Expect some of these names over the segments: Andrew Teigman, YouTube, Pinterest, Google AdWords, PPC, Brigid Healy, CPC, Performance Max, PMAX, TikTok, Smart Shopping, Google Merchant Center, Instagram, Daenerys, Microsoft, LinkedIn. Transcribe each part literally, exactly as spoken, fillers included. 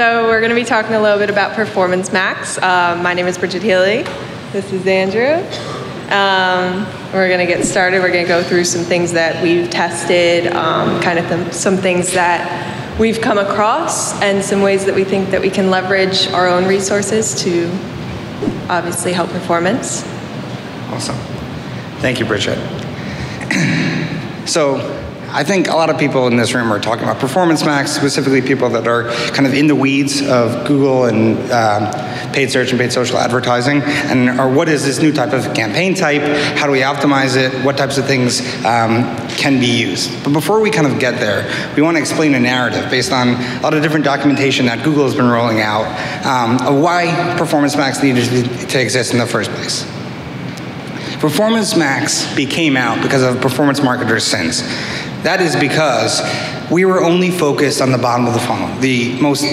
So we're going to be talking a little bit about Performance Max. Uh, my name is Brigid Healy. This is Andrew. Um, we're going to get started. We're going to go through some things that we've tested, um, kind of th some things that we've come across, and some ways that we think that we can leverage our own resources to obviously help performance. Awesome. Thank you, Brigid. So I think a lot of people in this room are talking about Performance Max, specifically people that are kind of in the weeds of Google and uh, paid search and paid social advertising, and or what is this new type of campaign type? How do we optimize it? What types of things um, can be used? But before we kind of get there, we want to explain a narrative based on a lot of different documentation that Google has been rolling out um, of why Performance Max needed to exist in the first place. Performance Max became out because of performance marketers' sins. That is because we were only focused on the bottom of the funnel, the most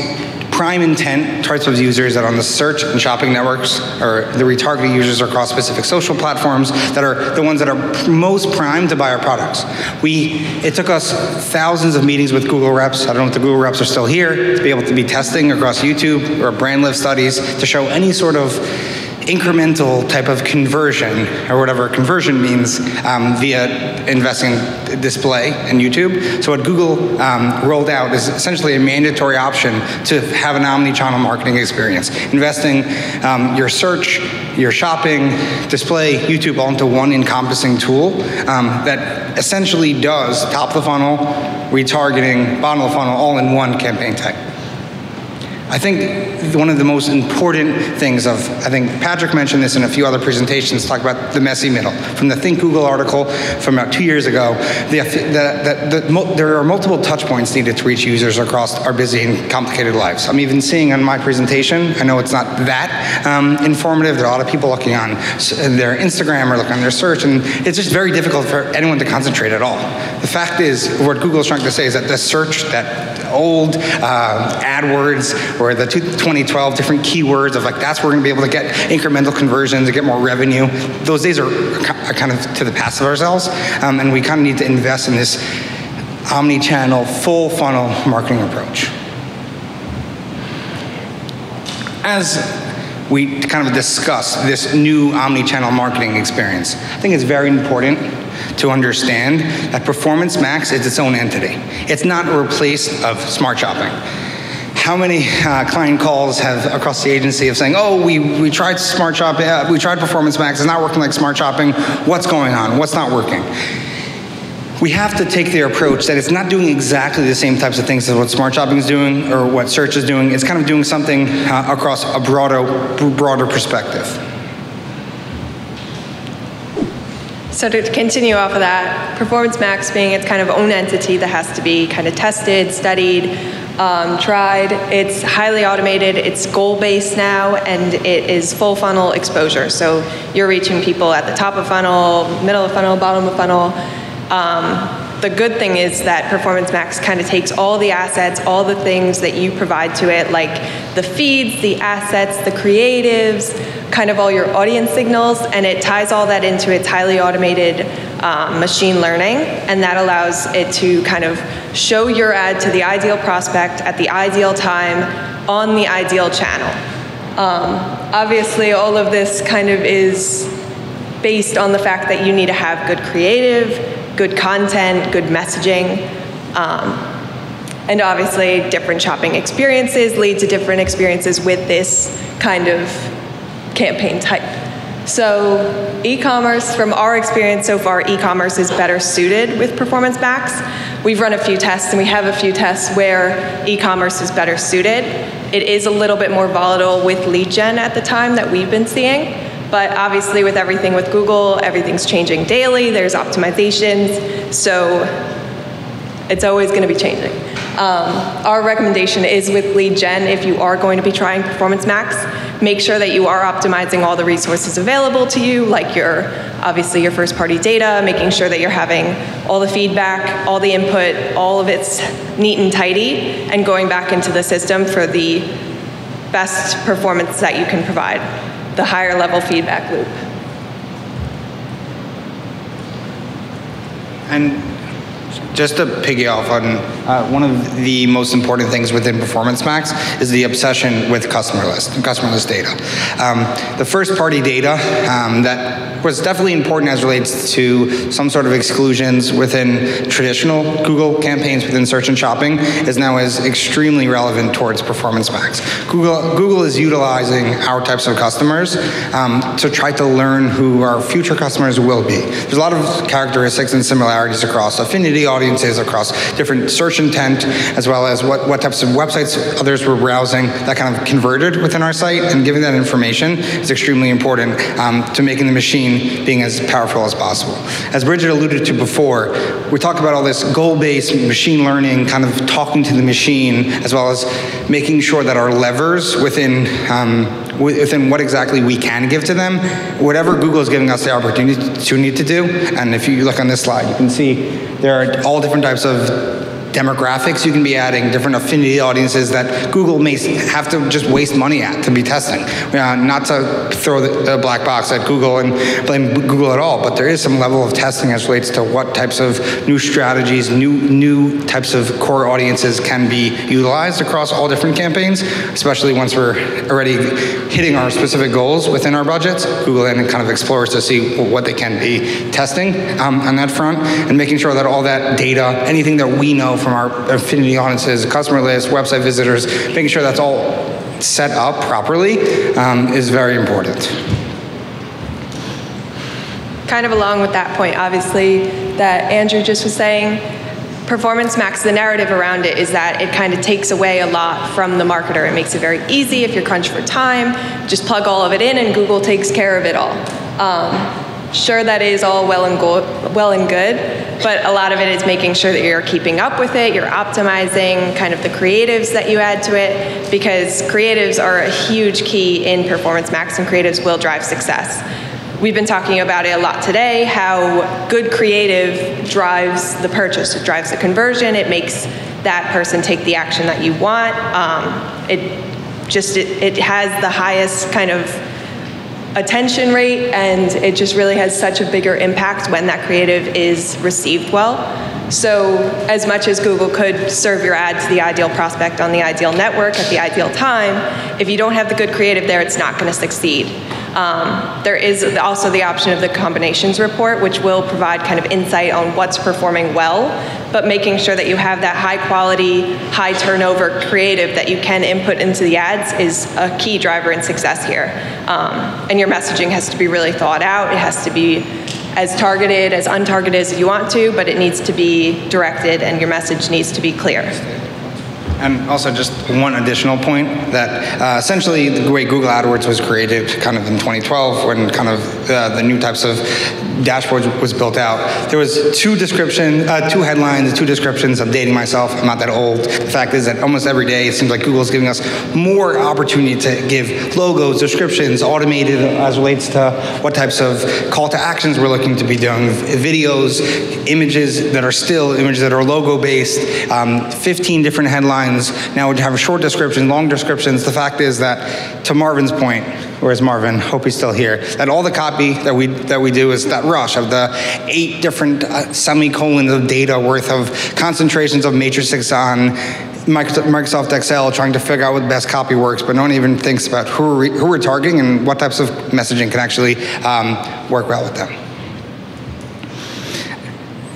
prime intent types of users that are on the search and shopping networks, or the retargeted users across specific social platforms that are the ones that are most primed to buy our products. We, it took us thousands of meetings with Google reps, I don't know if the Google reps are still here, to be able to be testing across YouTube or brand lift studies to show any sort of incremental type of conversion, or whatever conversion means, um, via investing display and YouTube. So what Google um, rolled out is essentially a mandatory option to have an omni-channel marketing experience, investing um, your search, your shopping, display, YouTube all into one encompassing tool um, that essentially does top of the funnel, retargeting, bottom of the funnel, all in one campaign type. I think one of the most important things of, I think Patrick mentioned this in a few other presentations, talk about the messy middle. From the Think Google article from about two years ago, the, the, the, the, there are multiple touch points needed to reach users across our busy and complicated lives. I'm even seeing on my presentation, I know it's not that um, informative, there are a lot of people looking on their Instagram or looking on their search, and it's just very difficult for anyone to concentrate at all. The fact is, what Google's trying to say is that the search, that old uh, AdWords, or the twenty twelve different keywords of like, that's where we're gonna be able to get incremental conversions, to get more revenue. Those days are kind of to the past of ourselves, um, and we kind of need to invest in this omni-channel, full funnel marketing approach. As we kind of discuss this new omni-channel marketing experience, I think it's very important to understand that Performance Max is its own entity. It's not a replace of Smart Shopping. How many uh, client calls have across the agency of saying, oh, we, we tried Smart Shopping, uh, we tried Performance Max, it's not working like Smart Shopping, what's going on, what's not working? We have to take their approach that it's not doing exactly the same types of things as what Smart Shopping is doing or what Search is doing, it's kind of doing something uh, across a broader, broader perspective. So to continue off of that, Performance Max being its kind of own entity that has to be kind of tested, studied, Um, tried. It's highly automated, it's goal-based now, and it is full funnel exposure. So you're reaching people at the top of funnel, middle of funnel, bottom of funnel. Um, the good thing is that Performance Max kind of takes all the assets, all the things that you provide to it, like the feeds, the assets, the creatives, kind of all your audience signals, and it ties all that into its highly automated Um, machine learning, and that allows it to kind of show your ad to the ideal prospect at the ideal time on the ideal channel. Um, obviously, all of this kind of is based on the fact that you need to have good creative, good content, good messaging, um, and obviously different shopping experiences lead to different experiences with this kind of campaign type. So e-commerce, from our experience so far, e-commerce is better suited with Performance Max. We've run a few tests, and we have a few tests where e-commerce is better suited. It is a little bit more volatile with lead gen at the time that we've been seeing, but obviously with everything with Google, everything's changing daily, there's optimizations, so it's always gonna be changing. Um, our recommendation is with lead gen, if you are going to be trying Performance Max, make sure that you are optimizing all the resources available to you, like your, obviously your first party data, making sure that you're having all the feedback, all the input, all of it's neat and tidy, and going back into the system for the best performance that you can provide, the higher level feedback loop. And Just to piggy off on uh, one of the most important things within Performance Max is the obsession with customer list, customer list data. Um, the first party data um, that was definitely important as relates to some sort of exclusions within traditional Google campaigns within search and shopping is now is extremely relevant towards Performance Max. Google, Google is utilizing our types of customers um, to try to learn who our future customers will be. There's a lot of characteristics and similarities across affinity audiences, across different search intent, as well as what, what types of websites others were browsing that kind of converted within our site, and giving that information is extremely important um, to making the machine being as powerful as possible. As Brigid alluded to before, we talk about all this goal-based machine learning, kind of talking to the machine, as well as making sure that our levers within um, within what exactly we can give to them, whatever Google is giving us the opportunity to do. And if you look on this slide, you can see there are all different types of demographics you can be adding, different affinity audiences that Google may have to just waste money at to be testing. Uh, not to throw the, the black box at Google and blame Google at all, but there is some level of testing as relates to what types of new strategies, new new types of core audiences can be utilized across all different campaigns, especially once we're already hitting our specific goals within our budgets. Google then kind of explores to see what they can be testing um, on that front, and making sure that all that data, anything that we know from our affinity audiences, customer lists, website visitors, making sure that's all set up properly um, is very important. Kind of along with that point, obviously, that Andrew just was saying, Performance Max, the narrative around it is that it kind of takes away a lot from the marketer. It makes it very easy. If you're crunched for time, just plug all of it in and Google takes care of it all. Um, Sure, that is all well and, go well and good, but a lot of it is making sure that you're keeping up with it, you're optimizing kind of the creatives that you add to it, because creatives are a huge key in Performance Max, and creatives will drive success. We've been talking about it a lot today, how good creative drives the purchase, it drives the conversion, it makes that person take the action that you want. Um, it just, it, it has the highest kind of attention rate, and it just really has such a bigger impact when that creative is received well. So as much as Google could serve your ad to the ideal prospect on the ideal network at the ideal time, if you don't have the good creative there, it's not going to succeed. Um, there is also the option of the combinations report, which will provide kind of insight on what's performing well, but making sure that you have that high quality, high turnover creative that you can input into the ads is a key driver in success here. Um, and your messaging has to be really thought out. It has to be as targeted, as untargeted as you want to, but it needs to be directed and your message needs to be clear. And also just one additional point, that uh, essentially the way Google AdWords was created kind of in twenty twelve, when kind of uh, the new types of dashboards was built out, there was two description, uh, two headlines, two descriptions. I'm dating myself, I'm not that old. The fact is that almost every day it seems like Google's giving us more opportunity to give logos, descriptions, automated as relates to what types of call to actions we're looking to be doing, videos, images that are still, images that are logo based, um, fifteen different headlines. Now we have short descriptions, long descriptions. The fact is that, to Marvin's point, where's Marvin? Hope he's still here. That all the copy that we that we do is that rush of the eight different uh, semicolons of data worth of concentrations of matrices on Microsoft Excel, trying to figure out what the best copy works, but no one even thinks about who we're, who we're targeting and what types of messaging can actually um, work well with them.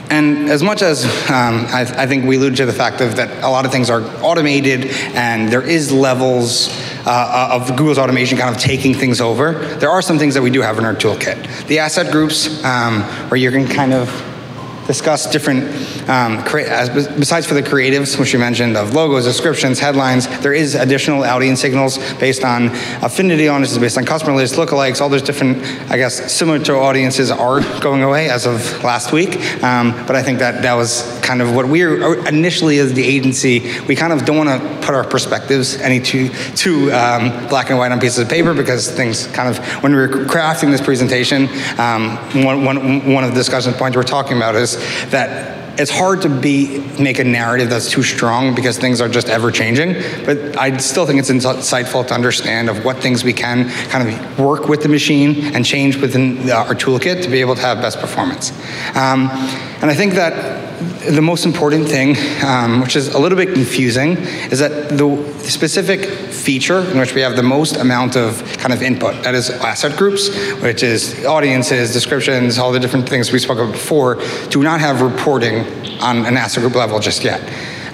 And as much as um, I, I think we allude to the fact of that a lot of things are automated and there is levels uh, of Google's automation kind of taking things over, there are some things that we do have in our toolkit. The asset groups, um, where you can kind of discuss different, um, besides for the creatives, which you mentioned, of logos, descriptions, headlines, there is additional audience signals based on affinity audiences, based on customer lists, lookalikes, all those different, I guess, similar to audiences are going away as of last week. Um, but I think that that was kind of what we were initially as the agency, we kind of don't want to put our perspectives any too, too um, black and white on pieces of paper, because things kind of, when we were crafting this presentation, um, one, one, one of the discussion points we're talking about is that it's hard to be make a narrative that's too strong, because things are just ever changing. But I still think it's insightful to understand of what things we can kind of work with the machine and change within our toolkit to be able to have best performance. Um, and I think that the most important thing, um, which is a little bit confusing, is that the specific feature in which we have the most amount of kind of input, that is asset groups, which is audiences, descriptions, all the different things we spoke about before, do not have reporting on an asset group level just yet.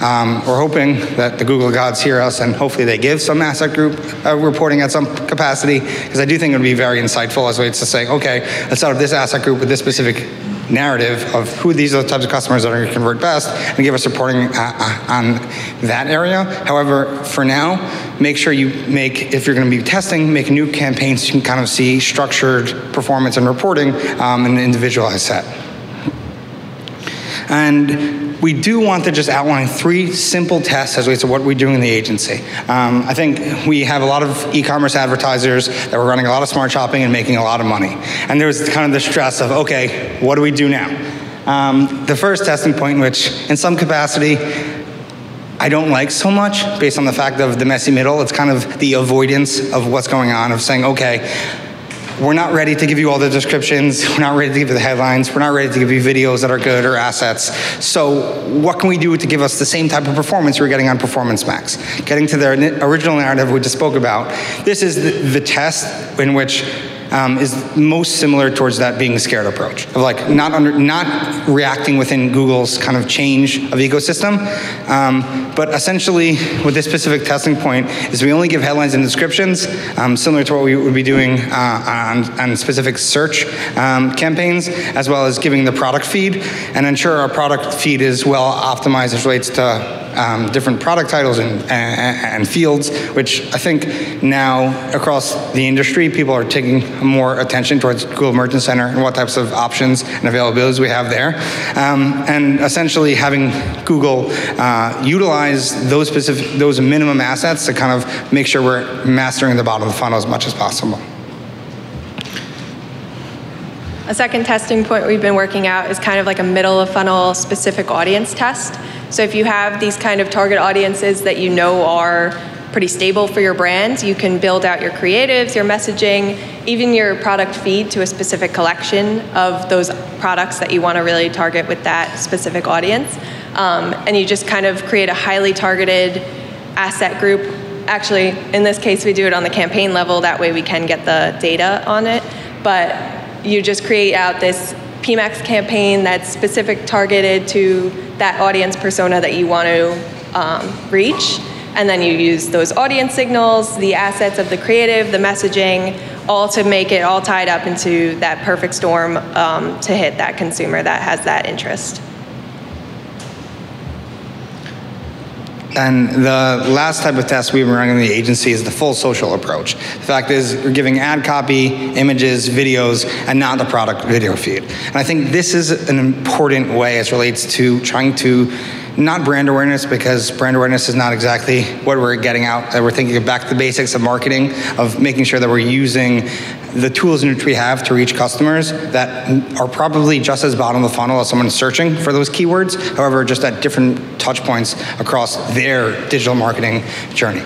Um, we're hoping that the Google gods hear us and hopefully they give some asset group uh, reporting at some capacity, because I do think it would be very insightful as ways to say, okay, let's start with this asset group with this specific narrative of who these are the types of customers that are going to convert best and give us reporting uh, uh, on that area. However, for now, make sure you make, if you're going to be testing, make new campaigns so you can kind of see structured performance and reporting um, in an individualized set. And we do want to just outline three simple tests as ways to what we're doing in the agency. Um, I think we have a lot of e-commerce advertisers that were running a lot of smart shopping and making a lot of money. And there was kind of the stress of, okay, what do we do now? Um, the first testing point, which in some capacity, I don't like so much based on the fact of the messy middle, it's kind of the avoidance of what's going on, of saying, okay, we're not ready to give you all the descriptions, we're not ready to give you the headlines, we're not ready to give you videos that are good or assets. So what can we do to give us the same type of performance we're getting on Performance Max? Getting to their original narrative we just spoke about, this is the, the test in which Um, is most similar towards that being scared approach of like not under, not reacting within Google's kind of change of ecosystem. Um, but essentially, with this specific testing point, is we only give headlines and descriptions, um, similar to what we would be doing uh, on, on specific search um, campaigns, as well as giving the product feed and ensure our product feed is well optimized as relates to Um, different product titles and, and, and fields, which I think now across the industry, people are taking more attention towards Google Merchant Center and what types of options and availabilities we have there. Um, and essentially having Google uh, utilize those specific, those minimum assets to kind of make sure we're mastering the bottom of the funnel as much as possible. A second testing point we've been working out is kind of like a middle of funnel specific audience test. So if you have these kind of target audiences that you know are pretty stable for your brand, you can build out your creatives, your messaging, even your product feed to a specific collection of those products that you want to really target with that specific audience. Um, and you just kind of create a highly targeted asset group. Actually, in this case, we do it on the campaign level. That way we can get the data on it. But you just create out this P MAX campaign that's specific targeted to that audience persona that you want to um, reach. And then you use those audience signals, the assets of the creative, the messaging, all to make it all tied up into that perfect storm um, to hit that consumer that has that interest. And the last type of test we've been running in the agency is the full social approach. The fact is, we're giving ad copy, images, videos, and not the product video feed. And I think this is an important way as relates to trying to not brand awareness, because brand awareness is not exactly what we're getting out. We're thinking back to the basics of marketing, of making sure that we're using the tools in which we have to reach customers that are probably just as bottom of the funnel as someone searching for those keywords, however, just at different touch points across their digital marketing journey.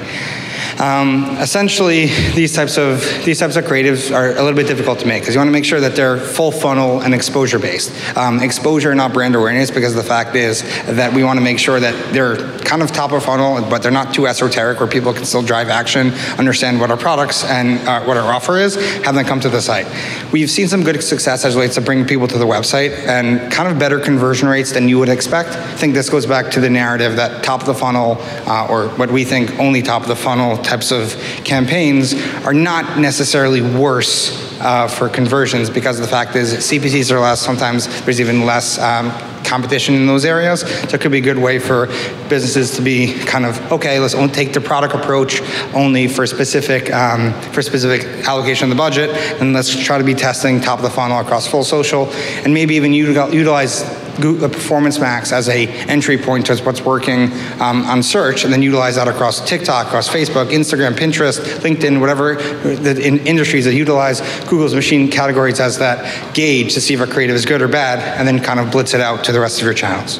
Um, essentially, these types of these types of creatives are a little bit difficult to make because you want to make sure that they're full funnel and exposure based. Um, exposure, not brand awareness, because the fact is that we want to make sure that they're kind of top of funnel, but they're not too esoteric where people can still drive action, understand what our products and uh, what our offer is, have them come to the site. We've seen some good success as it relates to bringing people to the website and kind of better conversion rates than you would expect. I think this goes back to the narrative that top of the funnel, uh, or what we think only top of the funnel types of campaigns are not necessarily worse uh, for conversions, because the fact is C P Cs are less, sometimes there's even less um, competition in those areas. So it could be a good way for businesses to be kind of, okay, let's only take the product approach only for specific, um, for specific allocation of the budget, and let's try to be testing top of the funnel across full social, and maybe even utilize Google Performance Max as a entry point towards what's working um, on search, and then utilize that across TikTok, across Facebook, Instagram, Pinterest, LinkedIn, whatever the in industries that utilize Google's machine categories as that gauge to see if a creative is good or bad, and then kind of blitz it out to the rest of your channels.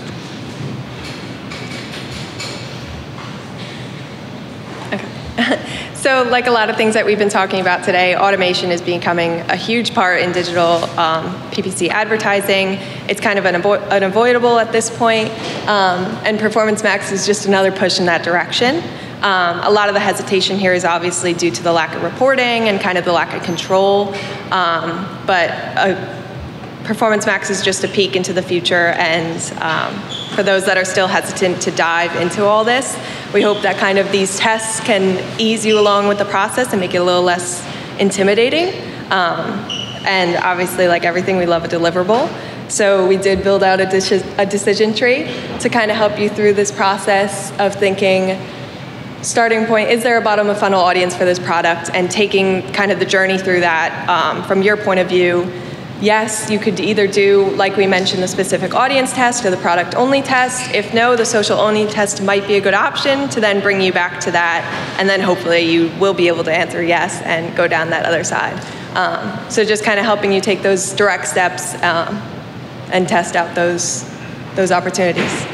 Okay. So like a lot of things that we've been talking about today, automation is becoming a huge part in digital um, P P C advertising. It's kind of unavo unavoidable at this point, um, and Performance Max is just another push in that direction. Um, a lot of the hesitation here is obviously due to the lack of reporting and kind of the lack of control, um, but uh, Performance Max is just a peek into the future, and um, for those that are still hesitant to dive into all this, we hope that kind of these tests can ease you along with the process and make it a little less intimidating. Um, and obviously, like everything, we love a deliverable. So we did build out a, a decision tree to kind of help you through this process of thinking, starting point, is there a bottom of funnel audience for this product? And taking kind of the journey through that um, from your point of view. Yes, you could either do, like we mentioned, the specific audience test or the product only test. If no, the social only test might be a good option to then bring you back to that, and then hopefully you will be able to answer yes and go down that other side. Um, so just kind of helping you take those direct steps um, and test out those, those opportunities.